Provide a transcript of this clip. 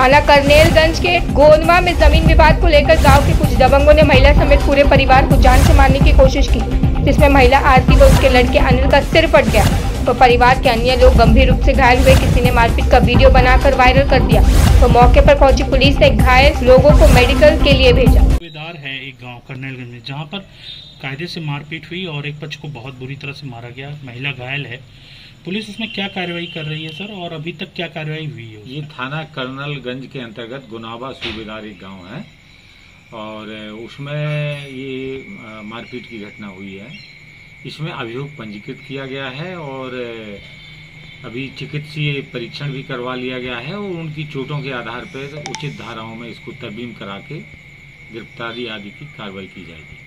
थाना करनेलगंज के गोंदवा में जमीन विवाद को लेकर गाँव के कुछ दबंगों ने महिला समेत पूरे परिवार को जान से मारने की कोशिश की, जिसमें महिला आरती व उसके लड़के अनिल का सिर फट गया तो परिवार के अन्य लोग गंभीर रूप से घायल हुए। किसी ने मारपीट का वीडियो बनाकर वायरल कर दिया तो मौके पर पहुंची पुलिस ने घायल लोगों को मेडिकल के लिए भेजा। सूबेदार है एक गांव करनेलगंज में, जहां पर कायदे से मारपीट हुई और एक बच्चे को बहुत बुरी तरह से मारा गया, महिला घायल है। पुलिस उसमें क्या कार्रवाई कर रही है सर, और अभी तक क्या कार्रवाई हुई है? ये थाना करनेलगंज के अंतर्गत गुनावा सूबेदारी गाँव है और उसमें ये मारपीट की घटना हुई है। इसमें अभियोग पंजीकृत किया गया है और अभी चिकित्सीय परीक्षण भी करवा लिया गया है और उनकी चोटों के आधार पर उचित धाराओं में इसको तरमीम करा के गिरफ्तारी आदि की कार्रवाई की जाएगी।